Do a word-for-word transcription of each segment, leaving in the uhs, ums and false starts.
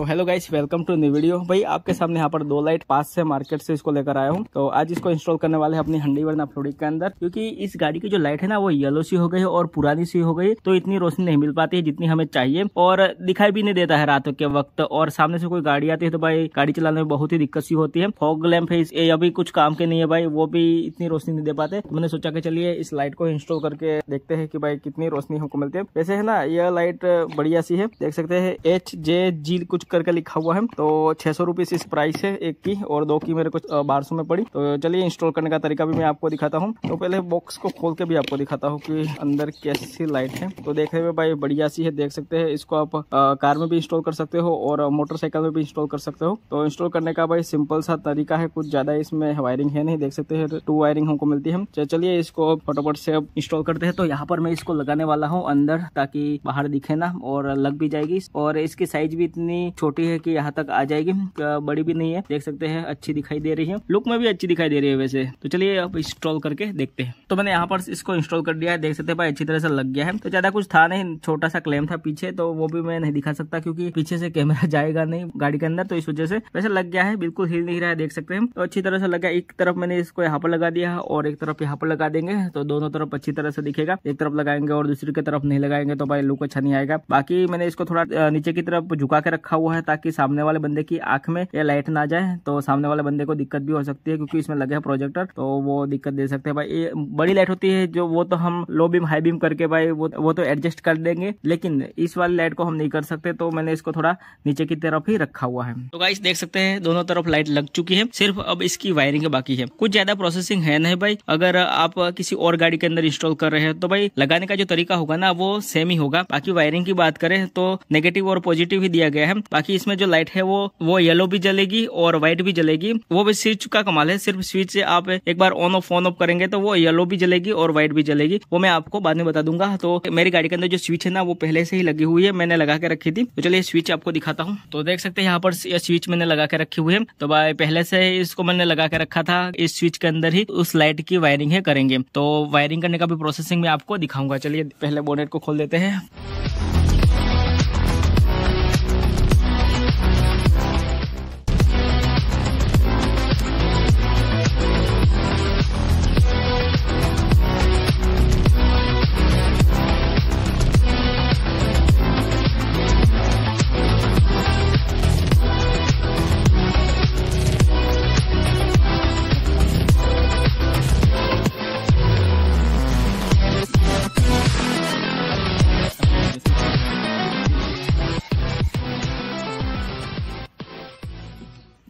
तो hello guys, welcome to new video. भाई आपके सामने यहाँ पर दो लाइट पास से मार्केट से इसको लेकर आया हूँ। तो आज इसको इंस्टॉल करने वाले हैं अपनी Hyundai वर्ना के अंदर, क्योंकि इस गाड़ी की जो लाइट है ना वो येलो सी हो गई और पुरानी सी हो गई, तो इतनी रोशनी नहीं मिल पाती है जितनी हमें चाहिए और दिखाई भी नहीं देता है रातों के वक्त। और सामने से कोई गाड़ी आती है तो भाई गाड़ी चलाने में बहुत ही दिक्कत सी होती है। फॉग लैम्प है ये अभी कुछ काम के नहीं है भाई, वो भी इतनी रोशनी नहीं दे पाते। मैंने सोचा कि चलिए इस लाइट को इंस्टॉल करके देखते हैं कि भाई कितनी रोशनी हमको मिलती है। वैसे है ना यह लाइट बढ़िया सी है, देख सकते हैं एच जे जी कुछ करके लिखा हुआ है। तो छह सौ रुपीज इस प्राइस है एक की, और दो की मेरे को बारह सौ में पड़ी। तो चलिए इंस्टॉल करने का तरीका भी मैं आपको दिखाता हूँ। तो पहले बॉक्स को खोल के भी आपको दिखाता हूँ कि अंदर कैसी लाइट है। तो देखने में भाई बढ़िया सी है, देख सकते हैं। इसको आप आ, कार में भी इंस्टॉल कर सकते हो और मोटरसाइकिल में भी इंस्टॉल कर सकते हो। तो इंस्टॉल करने का भाई सिंपल सा तरीका है, कुछ ज्यादा इसमें वायरिंग है नहीं, देख सकते हैं टू वायरिंग हमको मिलती है। चलिए इसको फटाफट से अब इंस्टॉल करते हैं। तो यहाँ पर मैं इसको लगाने वाला हूँ अंदर, ताकि बाहर दिखे ना, और लग भी जाएगी। और इसकी साइज भी इतनी छोटी है कि यहाँ तक आ जाएगी, बड़ी भी नहीं है, देख सकते हैं अच्छी दिखाई दे रही है, लुक में भी अच्छी दिखाई दे रही है वैसे। तो चलिए अब इंस्टॉल करके देखते हैं। तो मैंने यहाँ पर इसको इंस्टॉल कर दिया है, देख सकते हैं भाई अच्छी तरह से लग गया है। तो ज्यादा कुछ था नहीं, छोटा सा क्लेम था पीछे, तो वो भी मैं नहीं दिखा सकता क्योंकि पीछे से कैमरा जाएगा नहीं गाड़ी के अंदर, तो इस वजह से वैसे लग गया है, बिल्कुल हिल नहीं रहा है, देख सकते हैं। तो अच्छी तरह से लगा, एक तरफ मैंने इसको यहाँ पर लगा दिया और एक तरफ यहाँ पर लगा देंगे तो दोनों तरफ अच्छी तरह से दिखेगा। एक तरफ लगाएंगे और दूसरी की तरफ नहीं लगाएंगे तो भाई लुक अच्छा नहीं आएगा। बाकी मैंने इसको थोड़ा नीचे की तरफ झुका के रखा हुआ है ताकि सामने वाले बंदे की आंख में ये लाइट ना जाए, तो सामने वाले बंदे को दिक्कत भी हो सकती है क्योंकि इसमें लगे है प्रोजेक्टर, तो वो दिक्कत दे सकते हैं भाई। ये बड़ी लाइट होती है जो, वो तो हम लो बीम हाई बीम करके भाई वो वो तो एडजस्ट कर देंगे, लेकिन इस वाली लाइट को हम नहीं कर सकते, तो मैंने इसको थोड़ा नीचे की तरफ ही रखा हुआ है। तो गाइस देख सकते हैं दोनों तरफ लाइट लग चुकी है, सिर्फ अब इसकी वायरिंग बाकी है, कुछ ज्यादा प्रोसेसिंग है नहीं भाई। अगर आप किसी और गाड़ी के अंदर इंस्टॉल कर रहे हैं तो भाई लगाने का जो तरीका होगा ना वो सेम ही होगा। बाकी वायरिंग की बात करें तो नेगेटिव और पॉजिटिव ही दिया गया है। बाकी इसमें जो लाइट है वो वो येलो भी जलेगी और व्हाइट भी जलेगी, वो भी स्विच का कमाल है। सिर्फ स्विच से आप एक बार ऑन ऑफ ऑन ऑफ करेंगे तो वो येलो भी जलेगी और व्हाइट भी जलेगी, वो मैं आपको बाद में बता दूंगा। तो मेरी गाड़ी के अंदर जो स्विच है ना वो पहले से ही लगी हुई है, मैंने लगा के रखी थी। तो चलिए स्विच आपको दिखाता हूँ। तो देख सकते हैं यहाँ पर स्विच मैंने लगा के रखी हुई है, तो भाई पहले से इसको मैंने लगा के रखा था, इस स्विच के अंदर ही उस लाइट की वायरिंग है करेंगे। तो वायरिंग करने का भी प्रोसेसिंग में आपको दिखाऊंगा। चलिए पहले बोनेट को खोल देते हैं।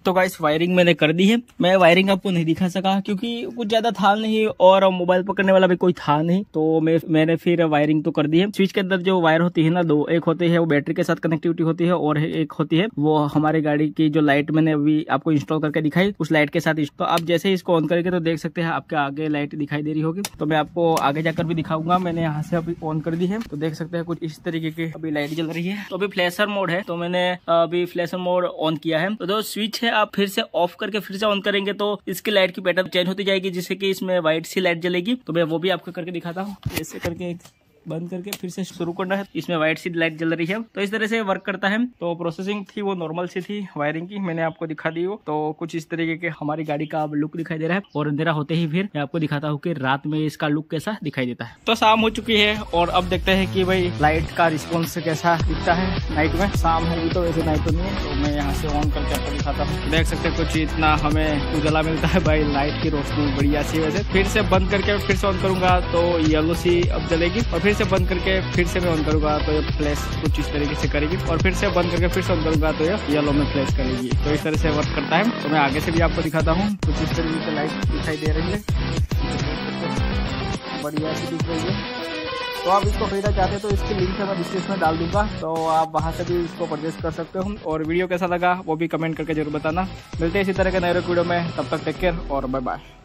तो गाइस वायरिंग मैंने कर दी है। मैं वायरिंग आपको नहीं दिखा सका क्योंकि कुछ ज्यादा था नहीं और मोबाइल पकड़ने वाला भी कोई था नहीं, तो मैं मैंने फिर वायरिंग तो कर दी है। स्विच के अंदर जो वायर होती है ना दो, एक होती है वो बैटरी के साथ कनेक्टिविटी होती है और एक होती है वो हमारी गाड़ी की जो लाइट मैंने अभी आपको इंस्टॉल करके दिखाई उस लाइट के साथ। तो आप जैसे ही इसको ऑन करेंगे तो देख सकते हैं आपके आगे लाइट दिखाई दे रही होगी, तो मैं आपको आगे जाकर भी दिखाऊंगा। मैंने यहाँ से अभी ऑन कर दी है, तो देख सकते हैं कुछ इस तरीके की अभी लाइट जल रही है। तो अभी फ्लैशर मोड है, तो मैंने अभी फ्लैशर मोड ऑन किया है। तो जो स्विच है आप फिर से ऑफ करके फिर से ऑन करेंगे तो इसकी लाइट की पैटर्न चेंज होती जाएगी, जिससे कि इसमें व्हाइट सी लाइट जलेगी। तो मैं वो भी आपको करके दिखाता हूँ। ऐसे करके बंद करके फिर से शुरू करना है, इसमें व्हाइट सी लाइट जल रही है। तो इस तरह से वर्क करता है। तो प्रोसेसिंग थी वो नॉर्मल सी थी, वायरिंग की मैंने आपको दिखा दी हो। तो कुछ इस तरीके के हमारी गाड़ी का अब लुक दिखाई दे रहा है, और अंधेरा होते ही फिर मैं आपको दिखाता हूँ कि रात में इसका लुक कैसा दिखाई देता है। तो शाम हो चुकी है और अब देखते हैं कि भाई लाइट का रिस्पॉन्स कैसा दिखता है नाइट में। शाम होगी तो वैसे नाइट में है, तो मैं यहाँ से ऑन करके आपको दिखाता हूँ। देख सकते कुछ इतना हमें उजाला मिलता है भाई, लाइट की रोशनी बढ़िया सी। वैसे फिर से बंद करके फिर से ऑन करूंगा तो येलो सी अब जलेगी, और फिर से बंद करके फिर से मैं ऑन करूंगा तो ये फ्लैश कुछ इस तरीके से करेगी, और फिर से बंद करके फिर से ऑन करूंगा तो ये येलो में फ्लैश करेगी। तो इस तरह से वर्क करता है। तो मैं आगे से भी आपको दिखाता हूँ। कुछ इस तरीके से लाइट दिखाई दे रही है, बढ़िया सी दिख रही है। तो आप इसको खरीदना चाहते हैं तो इसकी लिंक है मैं डिस्क्रिप्शन में डाल दूंगा, तो आप वहाँ से भी इसको परचेस कर सकते हो। और वीडियो कैसा लगा वो भी कमेंट करके जरूर बताना। मिलते हैं इसी तरह के नए वीडियो में, तब तक टेक केयर और बाय बाय।